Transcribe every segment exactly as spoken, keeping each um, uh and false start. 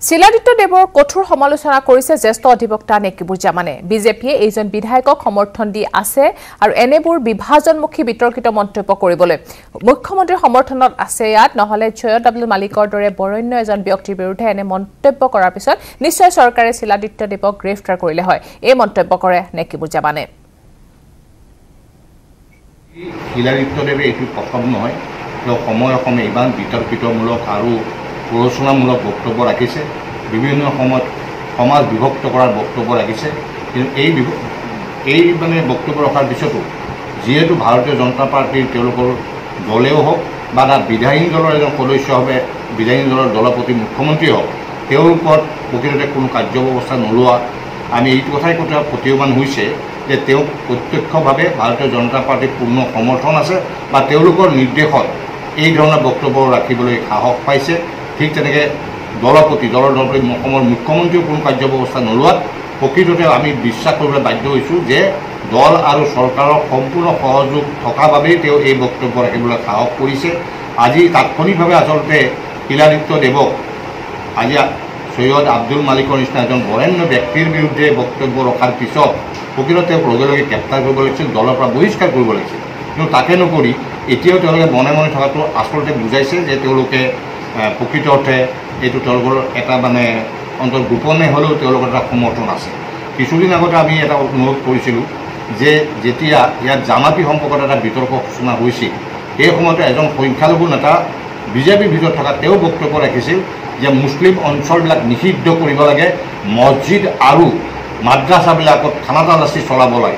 Shiladitya Devor kothur homalochona korise jesto adhibokta Nekibur Jamane. B J P eijon bidhayakok somorthon di ase aru enebur bibhajonmukhi bitorkito montobyo koribole. Mukhyamontrir somorthonot ase yat nohole Syed Abdul Malikor dore boronyo ejon byoktir birudhe ene montobyo korar pisot nishchoy sorkare Shiladitya Devok greftar korile hoy. Ei montobyo kore Nekibur Jamane. Shiladitya Dev etu prothom noy lo somoy rokome iban bitorkitomulok aru পড়াশোনামূলক বক্তব্য রাখিছে বিভিন্ন সময় সমাজ বিভক্ত কৰাৰ বক্তব্য ৰাখিছে কিন্তু এই এই মানে বক্তব্য ৰখাৰ পিছতো যিহেতু ভাৰতীয় জনতা পাৰ্টিৰ তেওঁলোকৰ দলেও হওক বা বিধায়িনী দলৰ এজন সদস্য হবে বিধায়িনী দলৰ দলপতি মুখ্যমন্ত্ৰী হওক তেওঁৰ ওপৰত প্ৰকৃততে কোনো কাৰ্যব্যৱস্থা নোলোৱা আমি এই কথাই কথা প্ৰতিবান হৈছে যে তেওঁ প্ৰত্যক্ষভাৱে ভাৰতীয় জনতা পাৰ্টিৰ পূৰ্ণ সমৰ্থন আছে বা তেওঁলোকৰ নিৰ্দেশত এই ধৰণৰ বক্তব্য ৰাখিবলৈ সাহস পাইছে ঠিক তেনেকে দলপতি দলৰ দলপতি মহমৰ মুখ্যমন্ত্ৰীৰ কোনো কাৰ্যব্যৱস্থা নোলোৱাত প্ৰকৃততে আমি বিশ্বাস কৰিবলৈ বাধ্য হৈছো যে দল আৰু চৰকাৰৰ সম্পূৰ্ণ সহযোগ থকা বাবে তেওঁ এই বক্তব্য ৰাখিবলৈ সাহস কৰিছে আজি তাৎক্ষণিকভাৱে আচলতে শিলাদিত্য দেৱক আজি সৈয়দ আব্দুল মালিকৰ নিচিনা এজন বৰেণ্য ব্যক্তিৰ বিৰুদ্ধে বক্তব্য ৰখাৰ পিছত প্ৰকৃততে লগে লগে গ্ৰেপ্তাৰ কৰিব লাগিছিল দলৰ পৰা বহিষ্কাৰ কৰিব লাগিছিল কিন্তু তাকে নকৰি এতিয়াও তেওঁলোকে মনে মনে থকাটো আচলতে বুজাইছে যে তেওঁলোকে Pukit or Etu Tolgo Etabane on the Gupone Holo Teologa Motonase. Kisulinagotami at no Purisilu, J Jetia Yat Zamati Hompogata Bitorko Suna Husi, Ehomata Azon Poinkalbunata, Bijabi Bitotaka Teo Boktora Kisil, the Muslim on Solak Nihid Dokuribalage, Mojid Aru, Madrasabilako, Kanada Solabolai,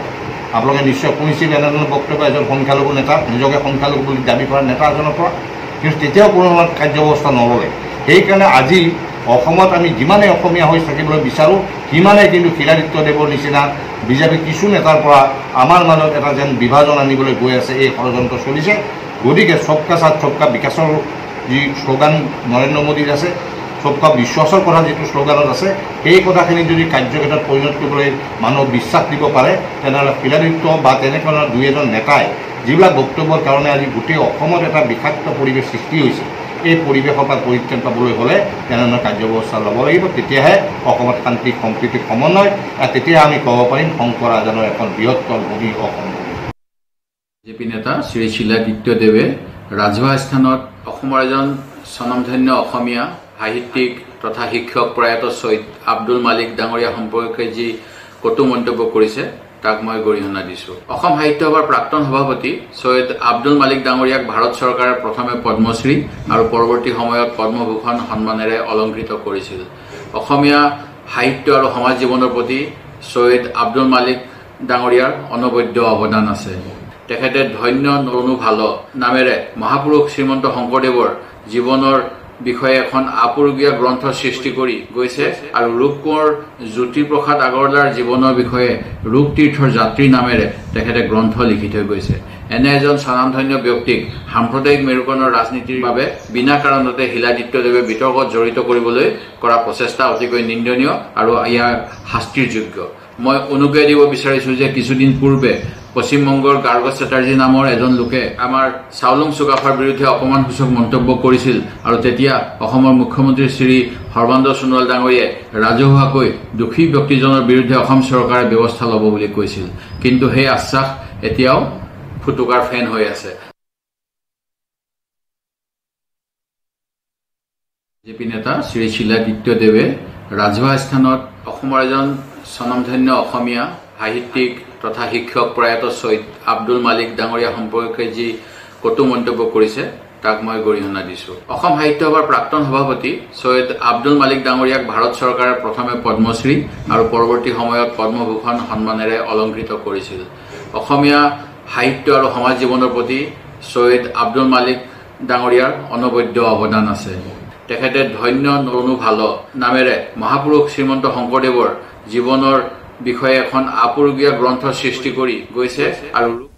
Abloganisha Punisi and another Boktoba as a Honkalbuneta, Nijoga Honkalbu Dabipa Neta Zonopra. কিন্তু তেতিয়াও কোনো কাৰ্যব্যৱস্থা নললে সেইকাৰণে আজি অসমত আমি যিমানে অসমীয়া হৈ থাকিবলৈ বিচাৰো হিমানে কিন্তু শিলাদিত্য দেৱৰ নিচিনা বিজেপি কিছু নেতাৰ পৰা আমাৰ মাজত এটা যেন বিভাজন আনিবলৈ গৈ আছে এই ষড়যন্ত্ৰ চলিছে গতিকে সবকা সাথ সবকা বিকাশৰ যি স্লোগান নৰেন্দ্ৰ মোদীৰ আছে সবকা বিশ্বাসৰ কথা যিটো স্লোগানত আছে সেই কথাখিনি যদি কাৰ্যক্ষেত্ৰত পৰিণত কৰিবলৈ মানৱ বিশ্বাস দিব পাৰে তেনেহ'লে শিলাদিত্য বা তেনেকুৱা দুই এজন নেতাই Jibla October Karana Guteo, Homorata Bicata Puribe sixty years, a Puribe Hopa Puritan Tabule Hole, and Kajovo Salaboribo, Titiahe, Okomat Country completely common, at Titiami Coopering, Honkora, and Biotol Budi Okom. Jepineta, Shiladitya Dev, Rajasthanot, Okomarazan, Sonomtheno, Homia, Hahitik, Totahiko, Prato, Syed Abdul Malik, Dangoria, Hompokeji, Kotumontobo Kurise. তাকময় গৰিহণা দিছো অসম সাহিত্য সভাৰ প্ৰাক্তন সভাপতি সৈয়দ আব্দুল মালিক ডাঙৰীয়াক ভাৰত চৰকাৰে প্ৰথমে পদ্মশ্ৰী আৰু পৰৱৰ্তী সময়ত পদ্মভূষণ সন্মানেৰে অলংকৃত কৰিছিল অসমীয়া সাহিত্য আৰু সমাজ জীৱনৰ প্ৰতি সৈয়দ আব্দুল মালিক ডাঙৰীয়াৰ অনবদ্য অৱদান আছে তেখেতে ধন্য নৰণু ভাল নামেৰে মহাপুৰুষ শ্ৰীমন্ত শংকৰদেৱৰ জীৱনৰ বিষয়ে এখন আপুৰুগীয়া গ্ৰন্থ সৃষ্টি কৰি গৈছে আৰু ৰূপকোঁৱৰ জ্যোতিপ্ৰসাদ আগৰৱালাৰ জীৱনৰ বিষয়ে ৰূপ তীৰ্থৰ যাত্ৰী নামেৰে তেখেতে গ্ৰন্থ লিখি থৈ গৈছে এনে এজন স্বনামধন্য ব্যক্তিক সাম্প্ৰদায়িক মেৰুকৰণৰ ৰাজনীতিৰ বাবে বিনা কাৰণতে শিলাদিত্য দেৱে বিতৰ্কত জড়িত কৰিবলৈ কৰা প্ৰচেষ্টা অতিকৈ নিন্দনীয় আৰু ইয়াৰ শাস্তিৰ যোগ্য মই অনুগ্ৰহ দিব বিচাৰিছো যে কিছুদিন পূৰ্বে পশ্চিমবংগৰ গাৰ্গ চেটাৰ্জী নামৰ এজন লোকে আমাৰ সাউলং সুগাফাৰ বিৰুদ্ধে অপমানসূচক মন্তব্য কৰিছিল আৰু তেতিয়া অসমৰ মুখ্যমন্ত্ৰী শ্ৰী হৰবন্দ সোণোৱাল ডাঙৰীয়ে ৰাজহুৱাকৈ দুখী ব্যক্তিজনৰ বিৰুদ্ধে অসম চৰকাৰে ব্যৱস্থা ল'ব বুলি কৈছিল কিন্তু সেই আশ্বাস এতিয়াও ফুটুকাৰ ফেন হৈ আছে বিজেপি নেতা শ্ৰী শিলাদিত্য দেৱে ৰাজহুৱাস্থানত অসমৰ এজন স্বনামধন্য অসমীয়া সাহিত্যিক তথা শিক্ষক প্ৰায়ত সৈয়দ আব্দুল মালিক ডাঙৰীয়া সম্পৰ্কে যি কটু মন্তব্য কৰিছে তাক মই গৰিহণা দিছো অসম সাহিত্য সভাৰ প্ৰাক্তন সভাপতি সৈয়দ আব্দুল মালিক ডাঙৰীয়াক ভাৰত চৰকাৰে প্ৰথমে পদ্মশ্ৰী আৰু পৰৱৰ্তী সময়ত পদ্মভূষণ সন্মানেৰে অলংকৃত কৰিছিল অসমীয়া সাহিত্য আৰু সমাজ জীৱনৰ প্ৰতি সৈয়দ আব্দুল মালিক ডাঙৰীয়াৰ অনবদ্য অৱদান আছে তেখেতে ধন্য নৰণু ভাল নামেৰে মহাপুৰুষ শ্ৰীমন্ত শংকৰদেৱৰ জীৱনৰ বিষয়ে এখন আপুৰুগীয়া গ্ৰন্থ সৃষ্টি কৰি গৈছে আৰু